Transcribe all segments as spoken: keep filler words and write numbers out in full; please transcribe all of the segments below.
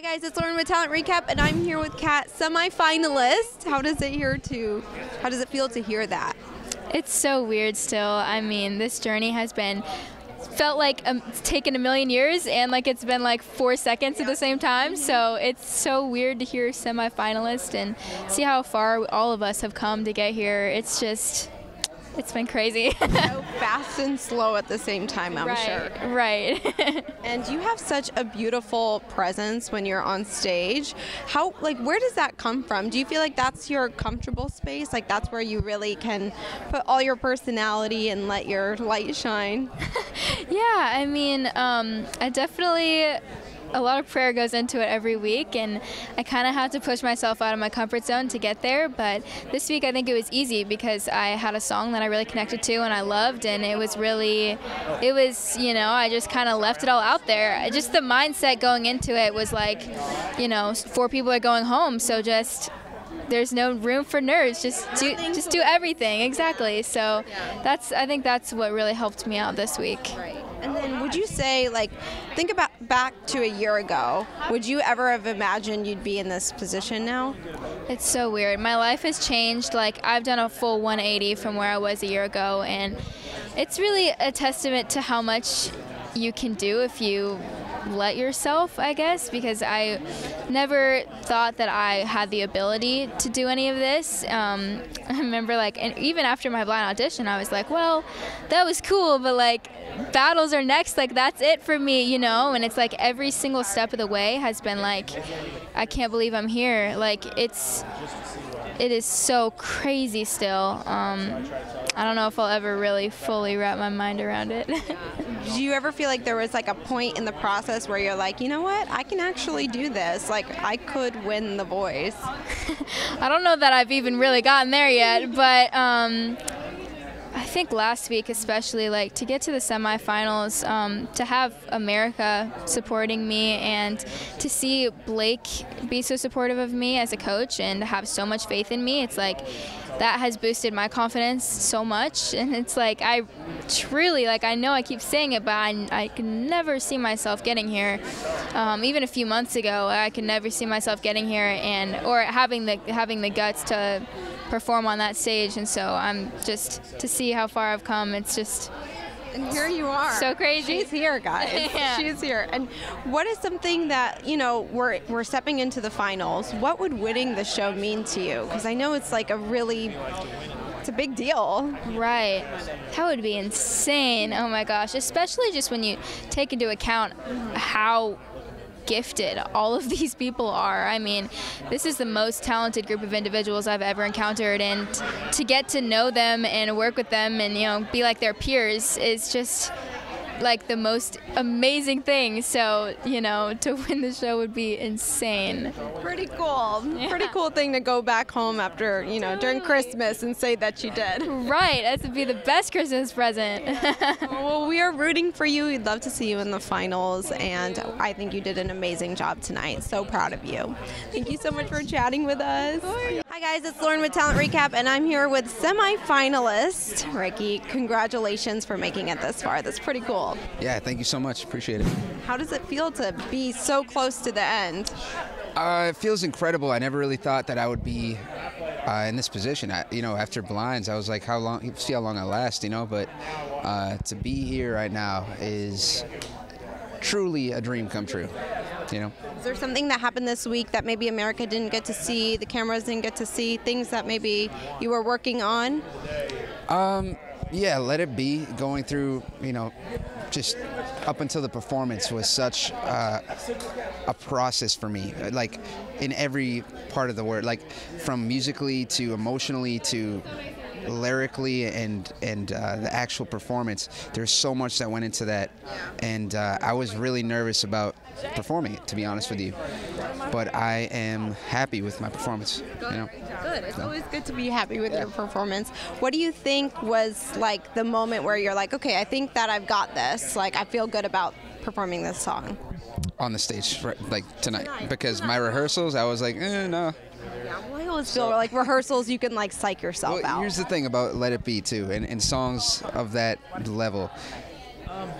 Hi guys, it's Lauren with Talent Recap, and I'm here with Kat, semi-finalist. How does it hear to? How does it feel to hear that? It's so weird. Still, I mean, this journey has been felt like um, it's taken a million years, and like it's been like four seconds at the same time. So it's so weird to hear semi-finalist and see how far all of us have come to get here. It's just. It's been crazy. So fast and slow at the same time, I'm right, sure. Right. And you have such a beautiful presence when you're on stage. How, like, where does that come from? Do you feel like that's your comfortable space? Like, that's where you really can put all your personality and let your light shine? Yeah, I mean, um, I definitely. A lot of prayer goes into it every week, and I kind of have to push myself out of my comfort zone to get there. But this week I think it was easy because I had a song that I really connected to and I loved, and it was really, it was, you know, I just kind of left it all out there. Just the mindset going into it was like, you know, four people are going home, so just there's no room for nerves. Just do, just do everything. Exactly. So that's, I think that's what really helped me out this week. And then would you say, like, think about back to a year ago, would you ever have imagined you'd be in this position now? It's so weird. My life has changed. Like, I've done a full one eighty from where I was a year ago, and it's really a testament to how much you can do if you let yourself, I guess, because I never thought that I had the ability to do any of this. Um, I remember, like, and even after my blind audition, I was like, well, that was cool, but, like, battles are next, like, that's it for me, you know? And it's like every single step of the way has been like, I can't believe I'm here. Like, it's, it is so crazy still. Um, I don't know if I'll ever really fully wrap my mind around it. Do you ever feel like there was like a point in the process where you're like, you know what, I can actually do this. Like, I could win The Voice. I don't know that I've even really gotten there yet, but um, I think last week especially, like, to get to the semifinals, um, to have America supporting me and to see Blake be so supportive of me as a coach and have so much faith in me, it's like that has boosted my confidence so much. And it's like I truly, like, I know I keep saying it, but I, I can never see myself getting here. Um, even a few months ago, I could never see myself getting here and or having the having the guts to perform on that stage. And so I'm just, to see how far I've come, it's just, and here you are. So crazy. She's here, guys. Yeah. She's here. And what is something that, you know, we're, we're stepping into the finals. What would winning the show mean to you? Because I know it's like a really, it's a big deal. Right. That would be insane. Oh my gosh. Especially just when you take into account how gifted all of these people are. I mean, this is the most talented group of individuals I've ever encountered, and to get to know them and work with them and, you know, be like their peers is just like the most amazing thing. So, you know, to win the show would be insane. Pretty cool. Yeah. Pretty cool thing to go back home after, you know, totally. During Christmas and say that you did. Right. That would be the best Christmas present. Well, we are rooting for you. We'd love to see you in the finals. And I think you did an amazing job tonight. So proud of you. Thank you so much for chatting with us. Hi, guys. It's Lauren with Talent Recap, and I'm here with semi-finalist Ricky. Congratulations for making it this far. That's pretty cool. Yeah, thank you so much. Appreciate it. How does it feel to be so close to the end? Uh, it feels incredible. I never really thought that I would be uh, in this position. I, you know, after blinds, I was like, how long, see how long I last, you know, but uh, to be here right now is truly a dream come true, you know. Is there something that happened this week that maybe America didn't get to see, the cameras didn't get to see, things that maybe you were working on? Um, yeah, Let It Be, going through, you know, just up until the performance was such uh, a process for me, like in every part of the word, like from musically to emotionally to lyrically and and uh, the actual performance. There's so much that went into that, and uh, I was really nervous about performing it, to be honest with you, but I am happy with my performance, you know? Good. It's so. Always good to be happy with yeah. your performance. What do you think was like the moment where you're like, okay, I think that I've got this, like I feel good about performing this song? On the stage, for, like tonight, tonight. because tonight. my rehearsals, I was like, eh, no. Yeah, well, I always feel so, like rehearsals, you can like psych yourself well, out. Here's the thing about Let It Be too, and, and songs of that level,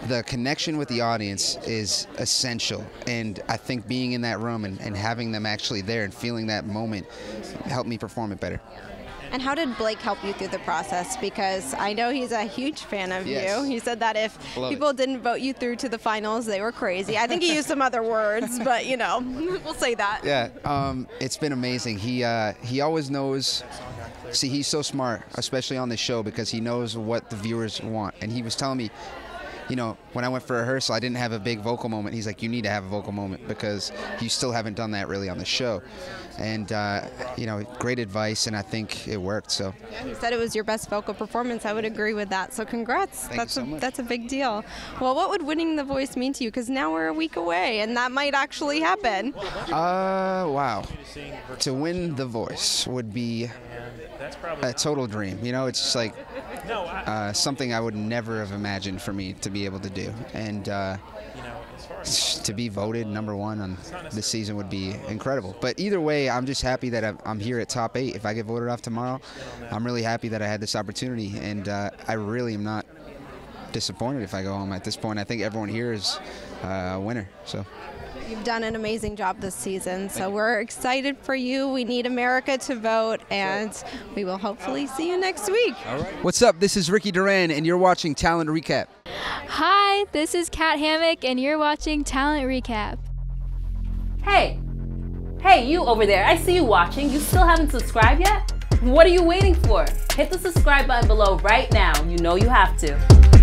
The connection with the audience is essential, and I think being in that room and, and having them actually there and feeling that moment helped me perform it better. And how did Blake help you through the process? Because I know he's a huge fan of yes. you. He said that if Love people it. didn't vote you through to the finals, they were crazy. I think he used some other words, but you know, we'll say that. Yeah, um, it's been amazing. He uh, he always knows. See, he's so smart, especially on this show, because he knows what the viewers want. And he was telling me, you know, when I went for rehearsal, I didn't have a big vocal moment. He's like, you need to have a vocal moment because you still haven't done that really on the show. And, uh, you know, great advice, and I think it worked. So. Yeah, he said it was your best vocal performance. I would agree with that. So congrats. Thank that's you so a, much. That's a big deal. Well, what would winning The Voice mean to you? Because now we're a week away, and that might actually happen. Uh, wow. To win The Voice would be a total dream. You know, it's just like uh, something I would never have imagined for me to be able to do. And uh, to be voted number one on this season would be incredible. But either way, I'm just happy that I'm here at top eight. If I get voted off tomorrow, I'm really happy that I had this opportunity. And uh, I really am not disappointed if I go home at this point. I think everyone here is uh, a winner. So. You've done an amazing job this season, so we're excited for you. We need America to vote, and we will hopefully see you next week. All right. What's up? This is Ricky Duran, and you're watching Talent Recap. Hi, this is Kat Hammock, and you're watching Talent Recap. Hey, hey, you over there. I see you watching. You still haven't subscribed yet? What are you waiting for? Hit the subscribe button below right now. You know you have to.